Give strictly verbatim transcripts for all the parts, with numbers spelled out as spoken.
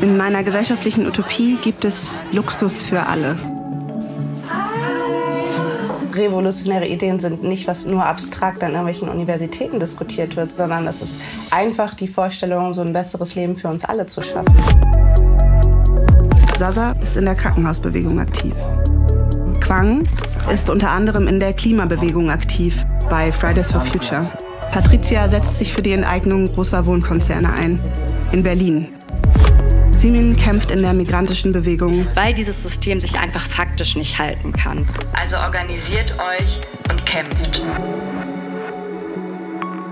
In meiner gesellschaftlichen Utopie gibt es Luxus für alle. Revolutionäre Ideen sind nicht, was nur abstrakt an irgendwelchen Universitäten diskutiert wird, sondern es ist einfach die Vorstellung, so ein besseres Leben für uns alle zu schaffen. Zaza ist in der Krankenhausbewegung aktiv. Quang ist unter anderem in der Klimabewegung aktiv, bei Fridays for Future. Patricia setzt sich für die Enteignung großer Wohnkonzerne ein, in Berlin. Simin kämpft in der migrantischen Bewegung, weil dieses System sich einfach faktisch nicht halten kann. Also organisiert euch und kämpft.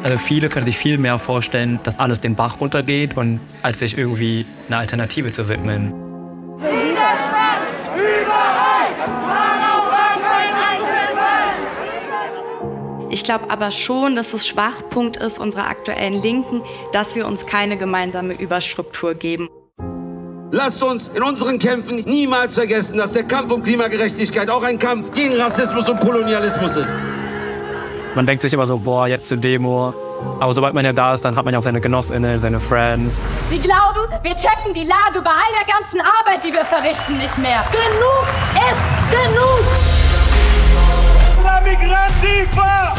Also viele können sich viel mehr vorstellen, dass alles den Bach runtergeht, und als sich irgendwie eine Alternative zu widmen. Widerstand! Überall! Ich glaube aber schon, dass es Schwachpunkt ist unserer aktuellen Linken, dass wir uns keine gemeinsame Überstruktur geben. Lasst uns in unseren Kämpfen niemals vergessen, dass der Kampf um Klimagerechtigkeit auch ein Kampf gegen Rassismus und Kolonialismus ist. Man denkt sich immer so, boah, jetzt zur Demo. Aber sobald man ja da ist, dann hat man ja auch seine GenossInnen, seine Friends. Sie glauben, wir checken die Lage bei all der ganzen Arbeit, die wir verrichten, nicht mehr. Genug ist genug! La Migrantifa!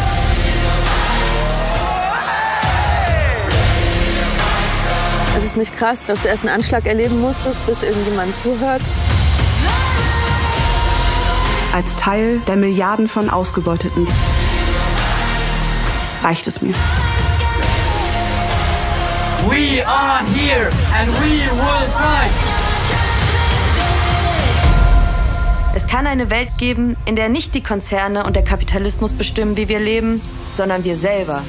Es ist nicht krass, dass du erst einen Anschlag erleben musstest, bis irgendjemand zuhört. Als Teil der Milliarden von Ausgebeuteten reicht es mir. We are here and we will fight. Es kann eine Welt geben, in der nicht die Konzerne und der Kapitalismus bestimmen, wie wir leben, sondern wir selber.